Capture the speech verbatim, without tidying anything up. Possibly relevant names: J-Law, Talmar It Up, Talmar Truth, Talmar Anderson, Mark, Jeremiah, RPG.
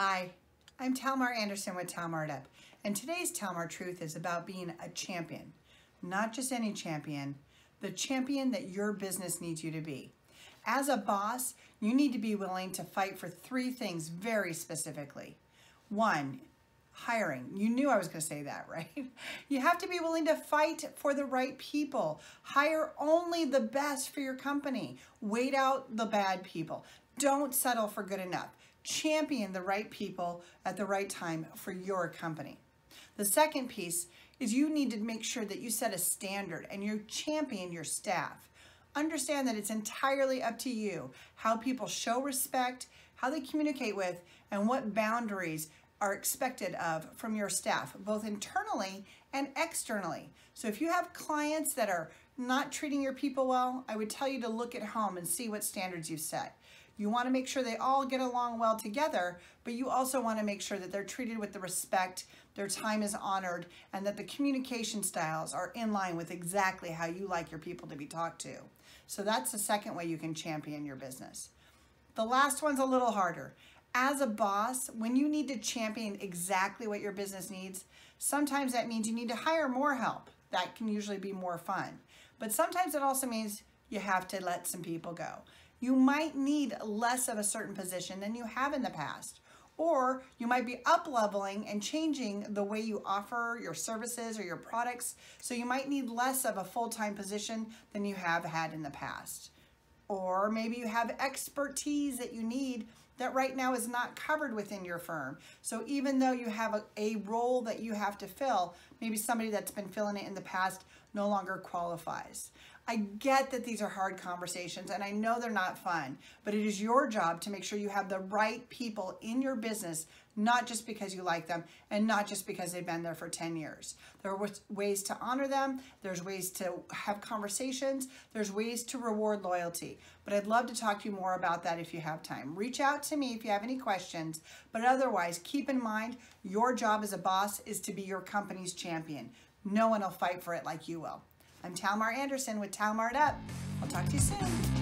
Hi, I'm Talmar Anderson with Talmar It Up, and today's Talmar Truth is about being a champion. Not just any champion, the champion that your business needs you to be. As a boss, you need to be willing to fight for three things very specifically. One, hiring. You knew I was going to say that, right? You have to be willing to fight for the right people. Hire only the best for your company. Wait out the bad people. Don't settle for good enough. Champion the right people at the right time for your company. The second piece is you need to make sure that you set a standard and you champion your staff. Understand that it's entirely up to you how people show respect, how they communicate with, and what boundaries are expected of from your staff, both internally and externally. So if you have clients that are not treating your people well, I would tell you to look at home and see what standards you've set. You want to make sure they all get along well together, but you also want to make sure that they're treated with the respect, their time is honored, and that the communication styles are in line with exactly how you like your people to be talked to. So that's the second way you can champion your business. The last one's a little harder. As a boss, when you need to champion exactly what your business needs, sometimes that means you need to hire more help. That can usually be more fun. But sometimes it also means you have to let some people go. You might need less of a certain position than you have in the past, or you might be up-leveling and changing the way you offer your services or your products, so you might need less of a full-time position than you have had in the past. Or maybe you have expertise that you need that right now is not covered within your firm. So even though you have a, a role that you have to fill, maybe somebody that's been filling it in the past no longer qualifies. I get that these are hard conversations and I know they're not fun, but it is your job to make sure you have the right people in your business, not just because you like them and not just because they've been there for ten years. There are ways to honor them. There's ways to have conversations. There's ways to reward loyalty, but I'd love to talk to you more about that if you have time. Reach out to me if you have any questions, but otherwise keep in mind your job as a boss is to be your company's champion. No one will fight for it like you will. I'm Talmar Anderson with Talmar It Up. I'll talk to you soon.